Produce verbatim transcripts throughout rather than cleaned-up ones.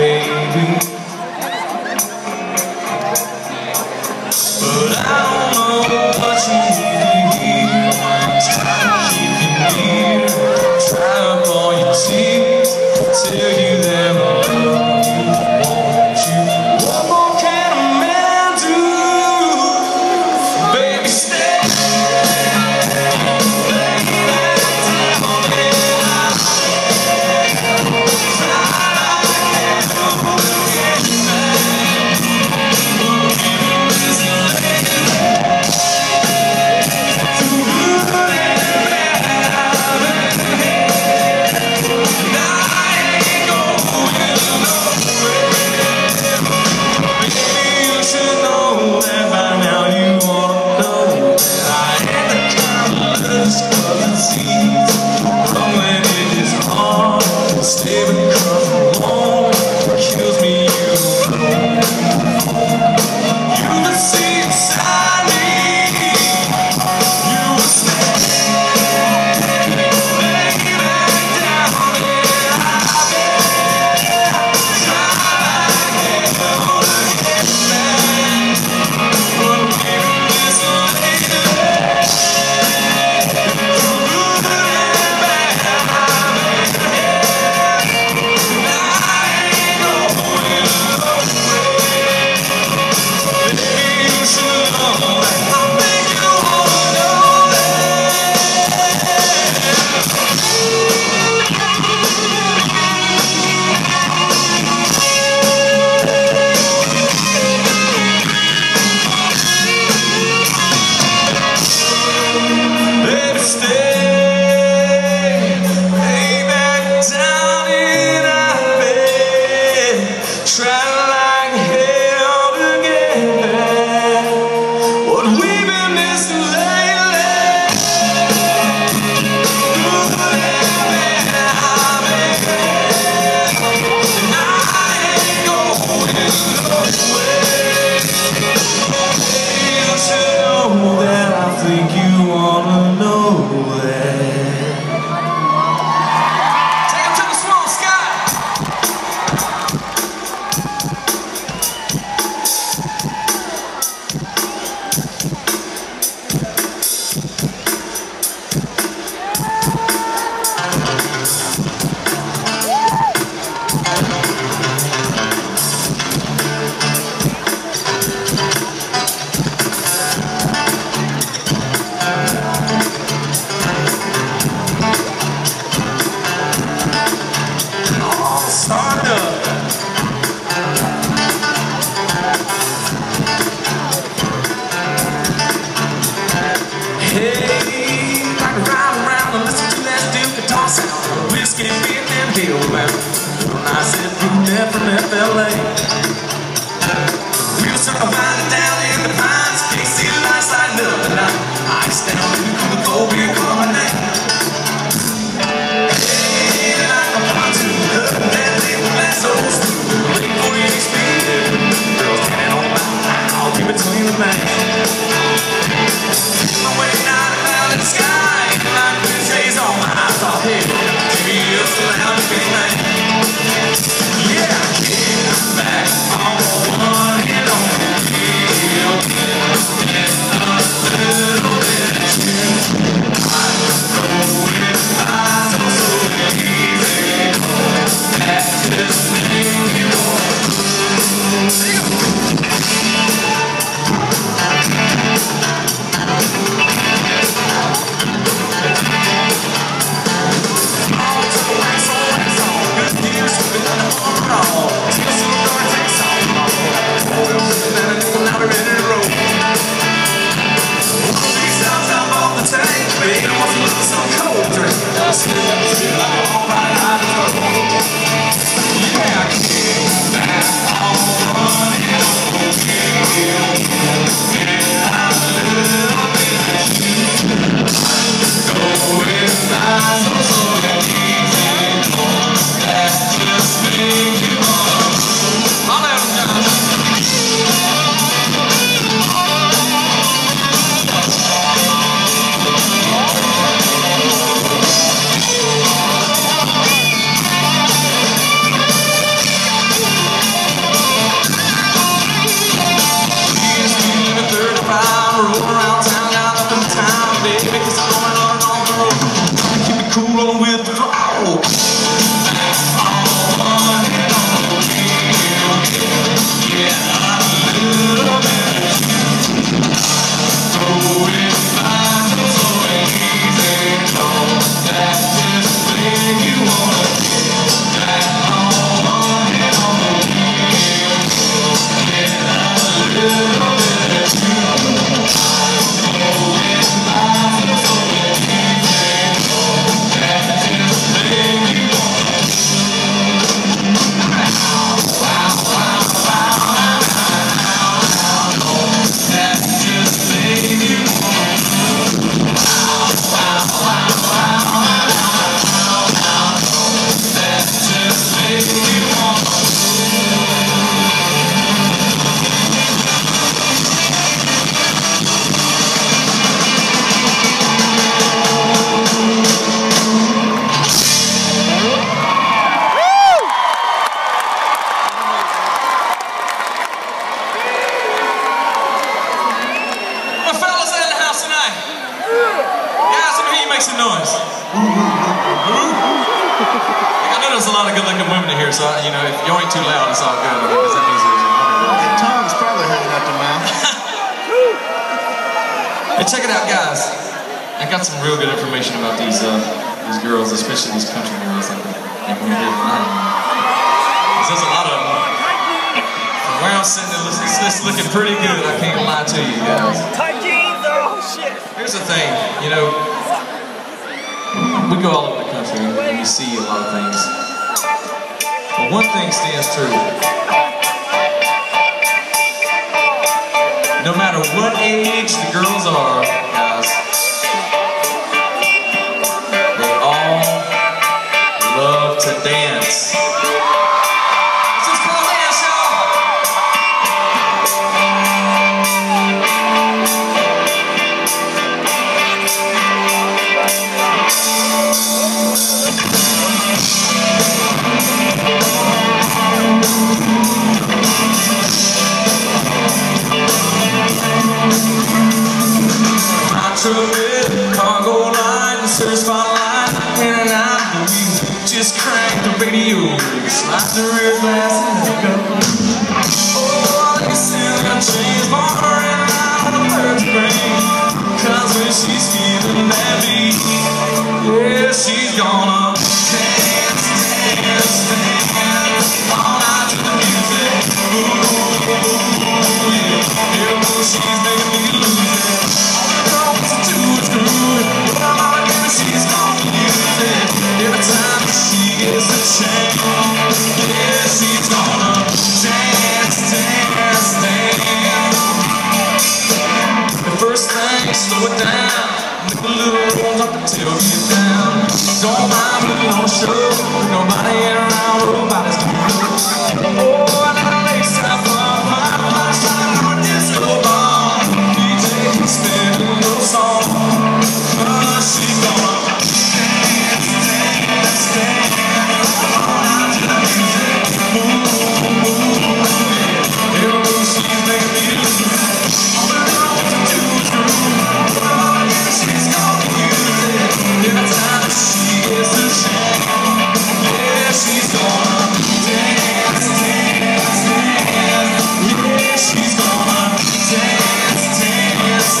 baby. But I don't know what you need here. Try to keep you near, dry up all your tears, tell you that I love you, want you. What more can a man do? Baby, stay. I said you never left L A. We were surviving down in the pines, K C lights lighting up the night. Ice down in the cold beer carbonate. Hey, like a pot to love that little assholes too. Late forty-eight speed, girls standing on my line, all in between the lines. My way out of the sky, like wind rays on my eyes off here. Give me a loud big night. Yeah, I can't back. here, so you know, if you ain't too loud, it's all good. Because that means it's all good. That tongue's probably hanging out the mouth. Hey, check it out, guys. I got some real good information about these uh, these girls, especially these country girls. Like, like when we did tonight. Because there's a lot of them. From where I'm sitting, it's looking pretty good. I can't lie to you guys. Tight jeans, oh shit. Here's the thing, you know. We go all over the country and we see a lot of things. But one thing stands true. No matter what age the girls are, guys, they all love to dance. It's just called dance, y'all. I took it, cargo line, search spotlight, and I believe just cranked the radio, slide the rear glass and hook up. Oh, I said I changed my heart and I'm the first thing, 'cause when she's feeling that beat, yeah, she's gonna dance, dance, dance all night to the music. Ooh, ooh, yeah, you know she's making me lose it. All I know is to do is groove. What I'm out of here, she's gonna use it. Every time she gets the chance, yeah, she's gonna dance, dance, dance. The first thing, slow it down. Make a little roll up until you down. Don't mind me, no show. Nobody around, nobody's doing it. Oh, I got a lace up on my mind, shining on a disco ball. D J can spin a little song. Oh, she's gonna dance, dance, dance all night to the music. Ooh, ooh, ooh, yeah. She's making me lose it. All I know is to do is groove. She's gonna use it. Every time she gets a shake, yeah, she's gonna dance, dance, dance. Yeah, she's gonna dance, dance, dance. She's gonna dance, dance, dance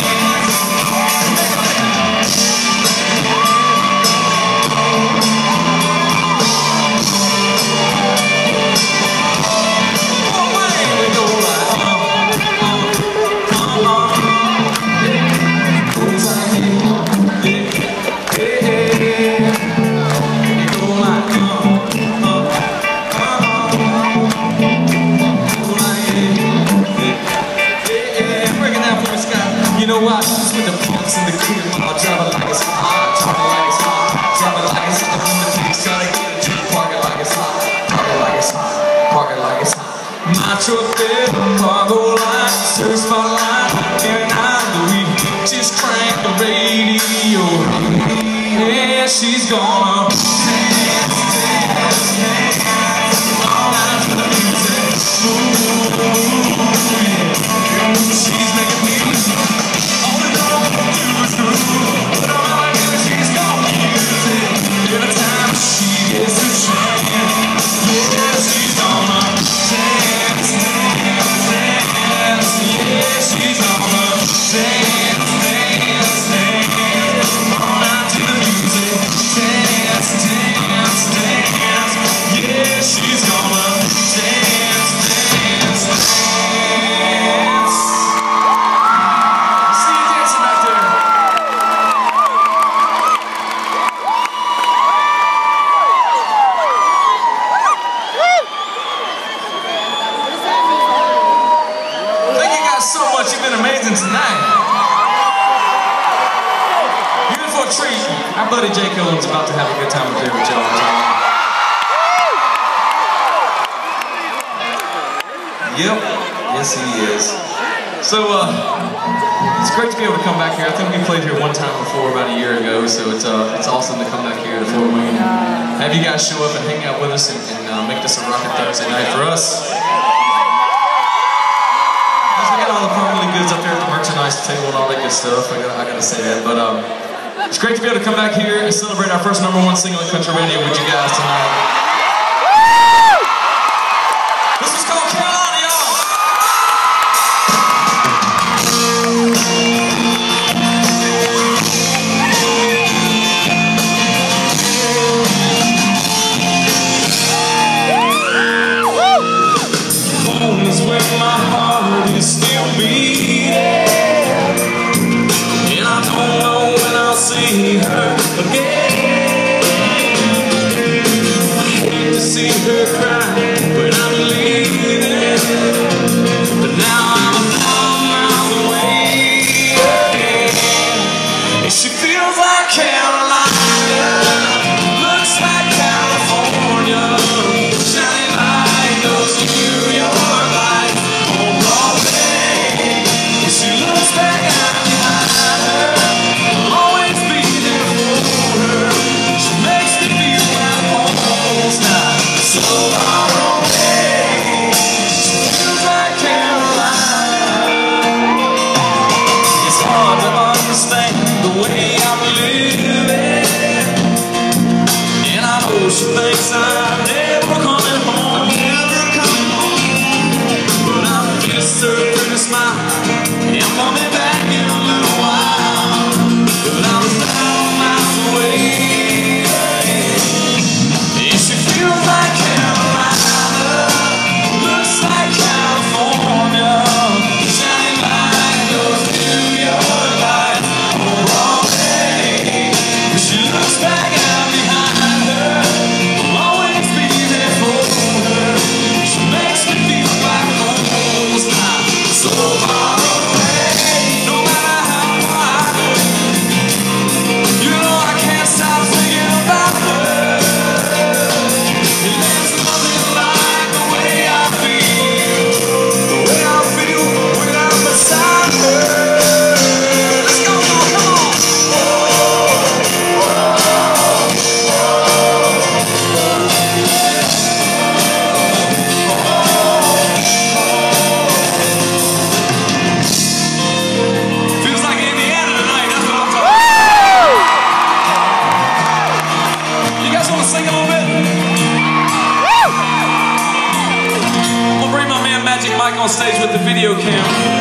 all night to the music. Ooh, yeah. She's making me lose it. All I know to do is groove. But I'm out here, she's gonna use it. Every time she gets a chance, yeah, she's gonna dance, dance, dance. Yeah, she's gonna dance, dance, dance all night to the music. Dance, dance, dance. Yeah, she's gonna dance, dance, dance. See you dancing out there. Thank you guys so much. You've been amazing tonight. Treat. Our buddy Jay Cohen's about to have a good time up here with y'all. Yep, yes he is. So uh, it's great to be able to come back here. I think we played here one time before about a year ago, so it's uh, it's awesome to come back here to Fort Wayne and have you guys show up and hang out with us and, and uh, make this a rockin' Thursday night for us. We got all the family goods up there at the merchandise table and all that good stuff. I gotta, I gotta say that, but um. It's great to be able to come back here and celebrate our first number one single in country radio with you guys tonight. On stage with the video cam.